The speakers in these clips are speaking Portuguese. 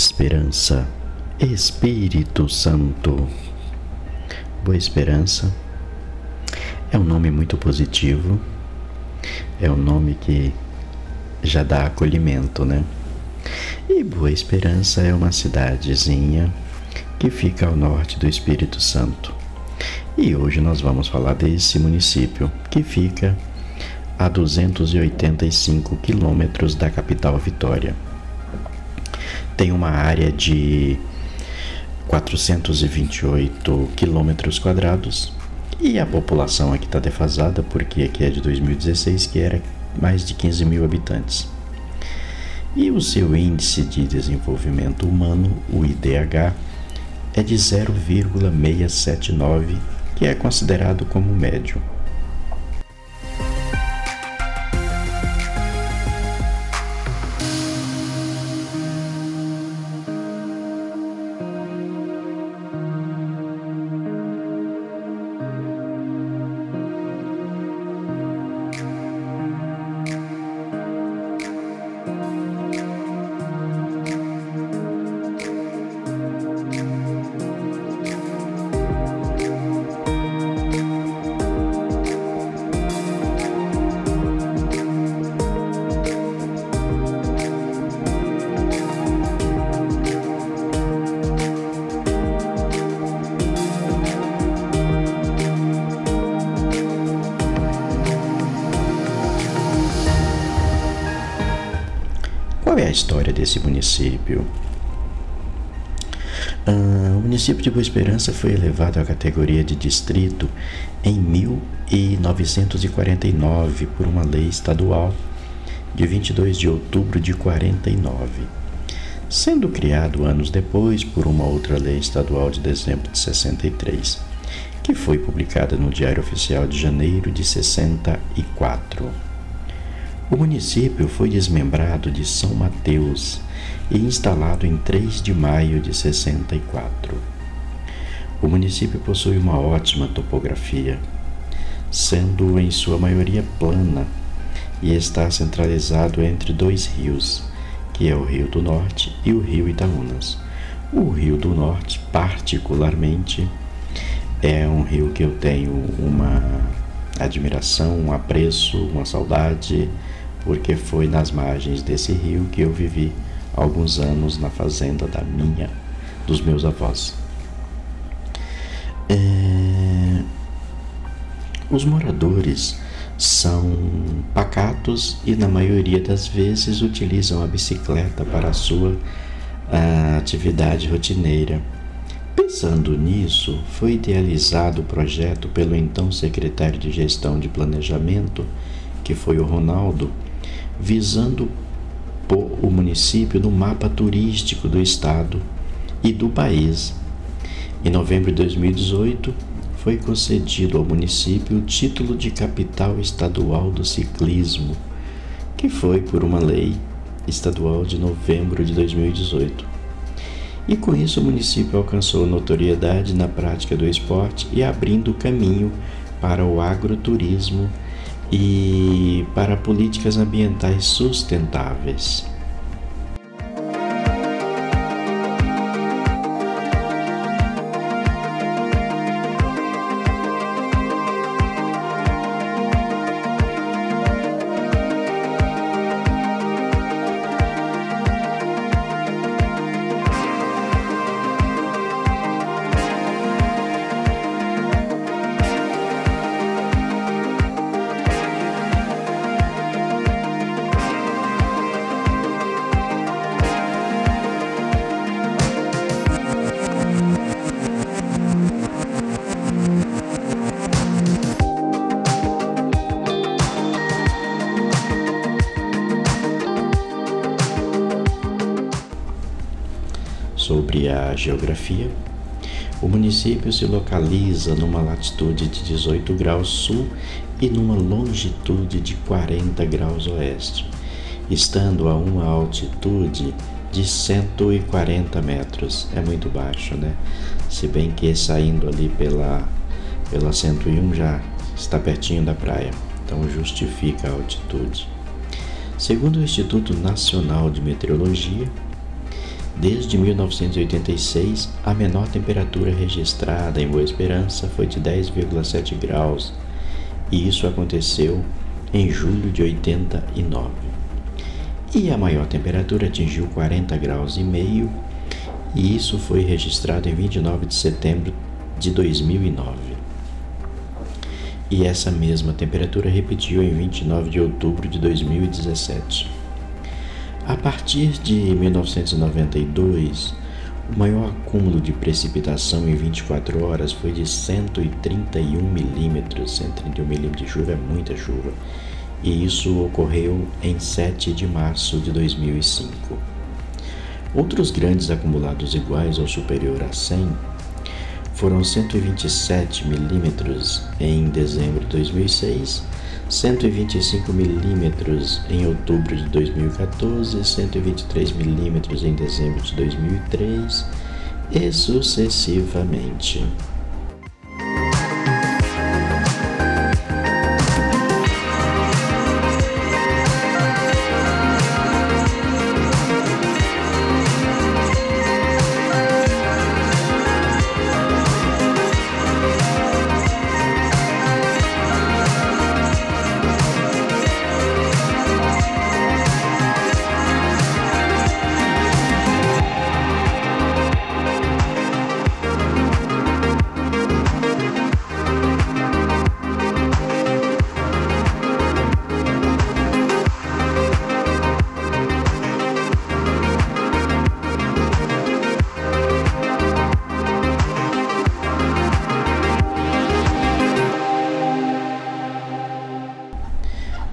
Esperança, Espírito Santo. Boa Esperança é um nome muito positivo, é um nome que já dá acolhimento, né? E Boa Esperança é uma cidadezinha que fica ao norte do Espírito Santo. E hoje nós vamos falar desse município, que fica a 285 quilômetros da capital Vitória. Tem uma área de 428 quilômetros quadrados e a população aqui está defasada, porque aqui é de 2016, que era mais de 15 mil habitantes. E o seu índice de desenvolvimento humano, o IDH, é de 0,679, que é considerado como médio. A história desse município. O município de Boa Esperança foi elevado à categoria de distrito em 1949 por uma lei estadual de 22 de outubro de 49, sendo criado anos depois por uma outra lei estadual de dezembro de 63, que foi publicada no Diário Oficial de janeiro de 64. O município foi desmembrado de São Mateus e instalado em 3 de maio de 64. O município possui uma ótima topografia, sendo em sua maioria plana, e está centralizado entre dois rios, que é o Rio do Norte e o Rio Itaúnas. O Rio do Norte, particularmente, é um rio que eu tenho uma admiração, um apreço, uma saudade, porque foi nas margens desse rio que eu vivi alguns anos na fazenda dos meus avós. Os moradores são pacatos e na maioria das vezes utilizam a bicicleta para a sua atividade rotineira. Pensando nisso, foi idealizado o projeto pelo então secretário de Gestão de Planejamento, que foi o Ronaldo, visando pôr o município no mapa turístico do estado e do país. Em novembro de 2018, foi concedido ao município o título de Capital Estadual do Ciclismo, que foi por uma lei estadual de novembro de 2018. E com isso o município alcançou notoriedade na prática do esporte e abrindo caminho para o agroturismo e para políticas ambientais sustentáveis. Sobre a geografia, o município se localiza numa latitude de 18 graus sul e numa longitude de 40 graus oeste, estando a uma altitude de 140 metros. É muito baixo, né? Se bem que saindo ali pela 101 já está pertinho da praia, então justifica a altitude. Segundo o Instituto Nacional de Meteorologia, Desde 1986, a menor temperatura registrada em Boa Esperança foi de 10,7 graus, e isso aconteceu em julho de 89. E a maior temperatura atingiu 40 graus e meio, e isso foi registrado em 29 de setembro de 2009. E essa mesma temperatura repetiu em 29 de outubro de 2017. A partir de 1992, o maior acúmulo de precipitação em 24 horas foi de 131 milímetros. 131 milímetros de chuva é muita chuva. E isso ocorreu em 7 de março de 2005. Outros grandes acumulados iguais ou superior a 100 foram 127 milímetros em dezembro de 2006, 125 milímetros em outubro de 2014, 123 milímetros em dezembro de 2003 e sucessivamente.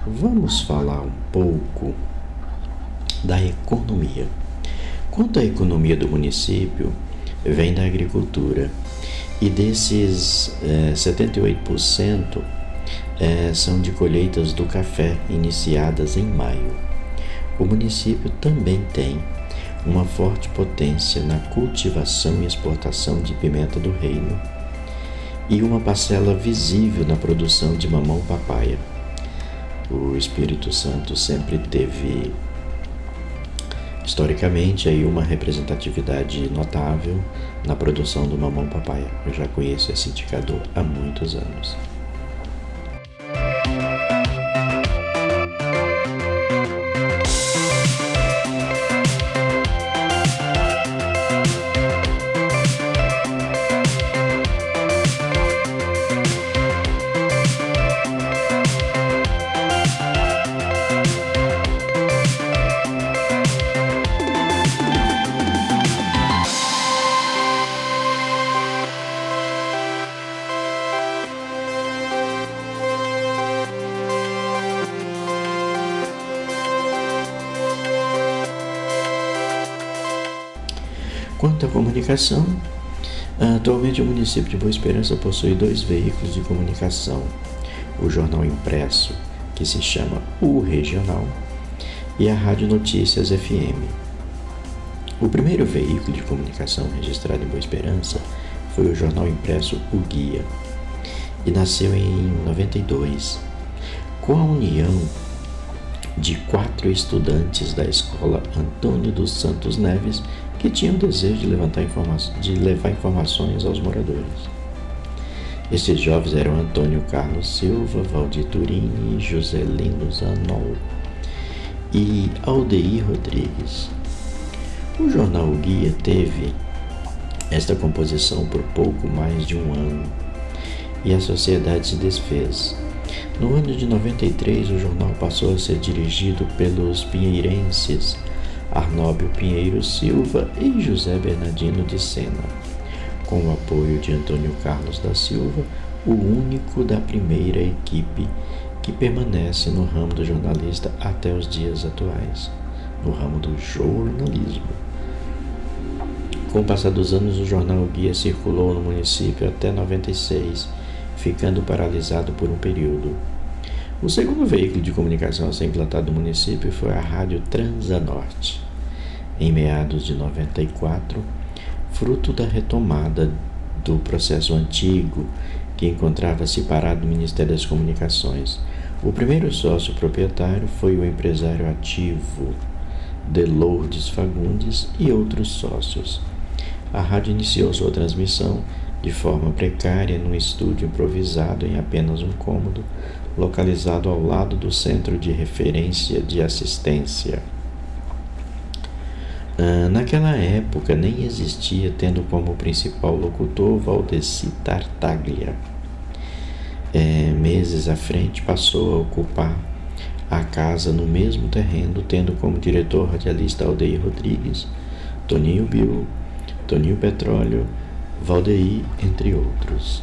Vamos falar um pouco da economia. Quanto à economia do município, vem da agricultura, e desses 78% são de colheitas do café iniciadas em maio. O município também tem uma forte potência na cultivação e exportação de pimenta do reino e uma parcela visível na produção de mamão papaya. O Espírito Santo sempre teve, historicamente, aí uma representatividade notável na produção do mamão papaya. Eu já conheço esse indicador há muitos anos. Quanto à comunicação, atualmente o município de Boa Esperança possui dois veículos de comunicação: o jornal impresso, que se chama O Regional, e a Rádio Notícias FM. O primeiro veículo de comunicação registrado em Boa Esperança foi o jornal impresso O Guia, e nasceu em 92, com a união de 4 estudantes da Escola Antônio dos Santos Neves, que tinham o desejo de levar informações aos moradores. Esses jovens eram Antônio Carlos da Silva, Valdir Turini, José Lindo Zanol e Aldeir Rodrigues. O jornal O Guia teve esta composição por pouco mais de um ano, e a sociedade se desfez. No ano de 93, o jornal passou a ser dirigido pelos pinheirenses Arnóbio Pinheiro Silva e José Bernardino de Sena, com o apoio de Antônio Carlos da Silva, o único da primeira equipe que permanece no ramo do jornalista até os dias atuais, no ramo do jornalismo. Com o passar dos anos, o jornal O Guia circulou no município até 96, ficando paralisado por um período. O segundo veículo de comunicação a ser implantado no município foi a Rádio Transa Norte, em meados de 94, fruto da retomada do processo antigo que encontrava-se parado no Ministério das Comunicações. O primeiro sócio proprietário foi o empresário ativo de Lourdes Fagundes e outros sócios. A rádio iniciou sua transmissão de forma precária num estúdio improvisado em apenas um cômodo, localizado ao lado do Centro de Referência de Assistência. Naquela época nem existia, tendo como principal locutor Valdeci Tartaglia. Meses à frente passou a ocupar a casa no mesmo terreno, tendo como diretor radialista Aldeir Rodrigues, Toninho Bil, Toninho Petróleo, Valdeir, entre outros.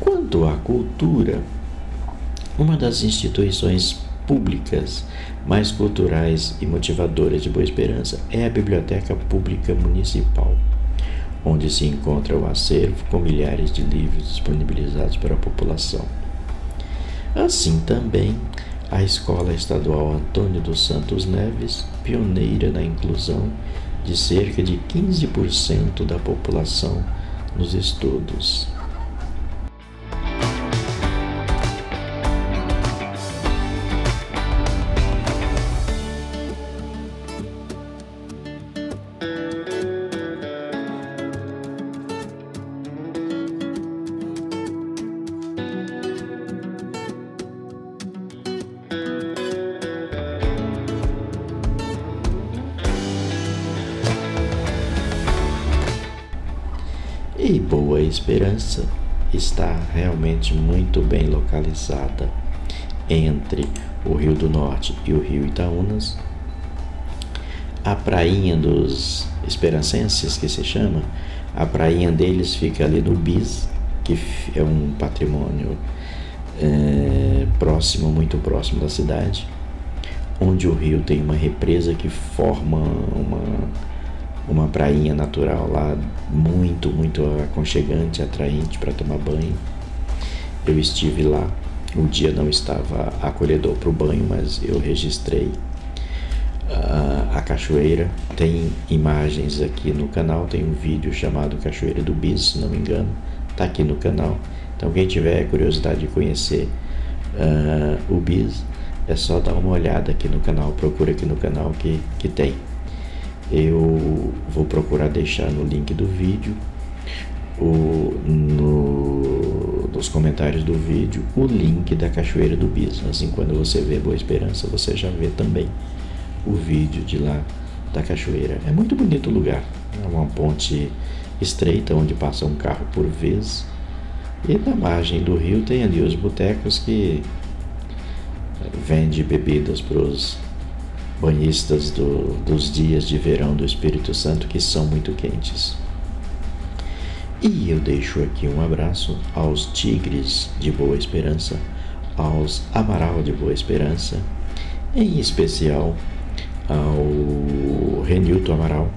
Quanto à cultura, uma das instituições públicas mais culturais e motivadoras de Boa Esperança é a Biblioteca Pública Municipal, onde se encontra o acervo com milhares de livros disponibilizados para a população. Assim também, a Escola Estadual Antônio dos Santos Neves, pioneira na inclusão de cerca de 15% da população nos estudos. E Boa Esperança está realmente muito bem localizada entre o Rio do Norte e o Rio Itaúnas. A prainha dos esperancenses, que se chama, a prainha deles fica ali no Bis, que é um patrimônio próximo, muito próximo da cidade, onde o rio tem uma represa que forma uma prainha natural lá, muito, muito aconchegante, atraente para tomar banho. Eu estive lá, o dia não estava acolhedor para o banho, mas eu registrei a cachoeira. Tem imagens aqui no canal, tem um vídeo chamado Cachoeira do Bis, se não me engano, está aqui no canal. Então quem tiver curiosidade de conhecer o Bis, é só dar uma olhada aqui no canal, procura aqui no canal que tem. Eu vou procurar deixar no link do vídeo, nos comentários do vídeo, o link da Cachoeira do Bis. Assim, quando você vê Boa Esperança, você já vê também o vídeo de lá da cachoeira. É muito bonito o lugar. É uma ponte estreita onde passa um carro por vez. E na margem do rio tem ali os botecos que vendem bebidas para os banhistas dos dias de verão do Espírito Santo, que são muito quentes. E eu deixo aqui um abraço aos Tigres de Boa Esperança, aos Amaral de Boa Esperança, em especial ao Renilton Amaral,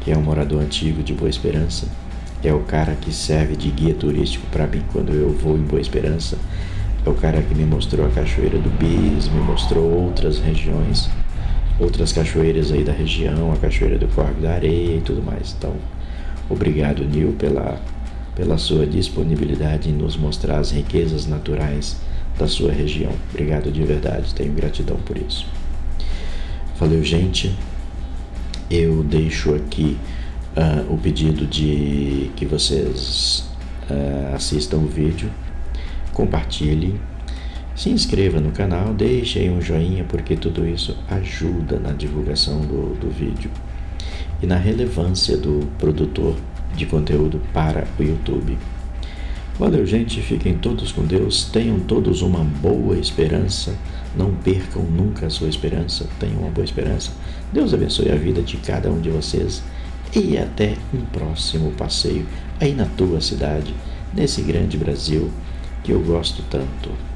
que é um morador antigo de Boa Esperança. É o cara que serve de guia turístico para mim quando eu vou em Boa Esperança. É o cara que me mostrou a Cachoeira do Bis, me mostrou outras regiões, outras cachoeiras aí da região, a Cachoeira do Poço da Areia e tudo mais. Então, obrigado, Nil, pela sua disponibilidade em nos mostrar as riquezas naturais da sua região. Obrigado de verdade, tenho gratidão por isso. Valeu, gente. Eu deixo aqui o pedido de que vocês assistam o vídeo. Compartilhe, se inscreva no canal, deixe aí um joinha, porque tudo isso ajuda na divulgação do vídeo e na relevância do produtor de conteúdo para o YouTube. Valeu, gente, fiquem todos com Deus, tenham todos uma boa esperança, não percam nunca a sua esperança, tenham uma boa esperança. Deus abençoe a vida de cada um de vocês e até um próximo passeio aí na tua cidade, nesse grande Brasil que eu gosto tanto.